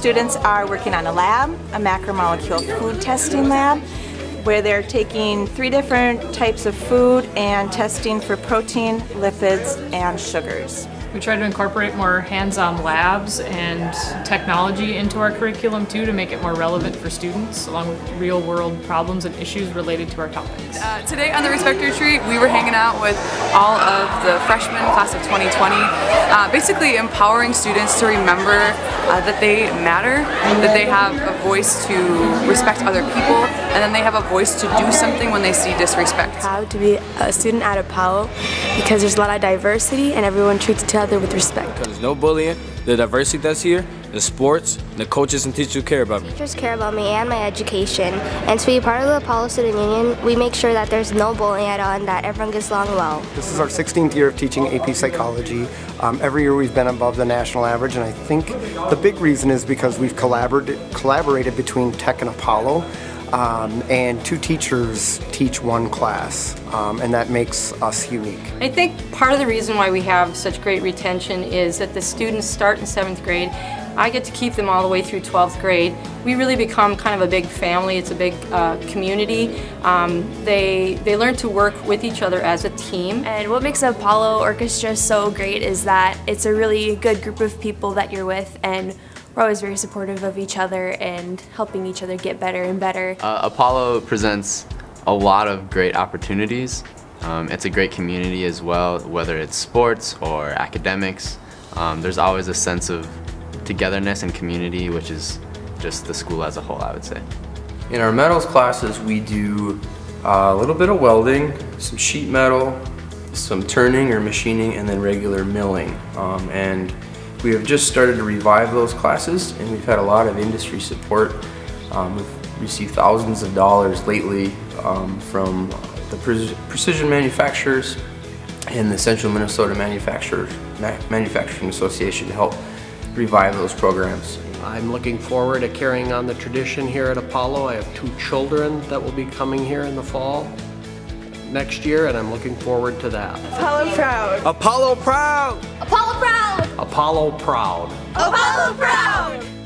students are working on a lab, a macromolecule food testing lab, where they're taking 3 different types of food and testing for protein, lipids, and sugars. We try to incorporate more hands-on labs and technology into our curriculum too, to make it more relevant for students, along with real-world problems and issues related to our topics. Today on the Respect Retreat, we were hanging out with all of the freshmen class of 2020, basically empowering students to remember that they matter, that they have a voice to respect other people, and then they have a voice to do something when they see disrespect. I'm proud to be a student at Apollo because there's a lot of diversity and everyone treats each other with respect. Because there's no bullying, the diversity that's here, the sports, the coaches and teachers care about me. Teachers care about me and my education, and to be part of the Apollo Student Union, we make sure that there's no bullying at all and that everyone gets along well. This is our 16th year of teaching AP Psychology. Every year we've been above the national average, and I think the big reason is because we've collaborated between Tech and Apollo. And 2 teachers teach 1 class, and that makes us unique. I think part of the reason why we have such great retention is that the students start in 7th grade. I get to keep them all the way through 12th grade. We really become kind of a big family. It's a big community. They learn to work with each other as a team. And what makes the Apollo Orchestra so great is that it's a really good group of people that you're with, and we're always very supportive of each other and helping each other get better and better. Apollo presents a lot of great opportunities. It's a great community as well, whether it's sports or academics. There's always a sense of togetherness and community, which is just the school as a whole, I would say. In our metals classes, we do a little bit of welding, some sheet metal, some turning or machining, and then regular milling. We have just started to revive those classes, and we've had a lot of industry support. We've received thousands of dollars lately from the precision manufacturers and the Central Minnesota Manufacturing Association to help revive those programs. I'm looking forward to carrying on the tradition here at Apollo. I have 2 children that will be coming here in the fall next year, and I'm looking forward to that. Apollo proud! Apollo proud! Apollo proud! Apollo proud! Apollo proud!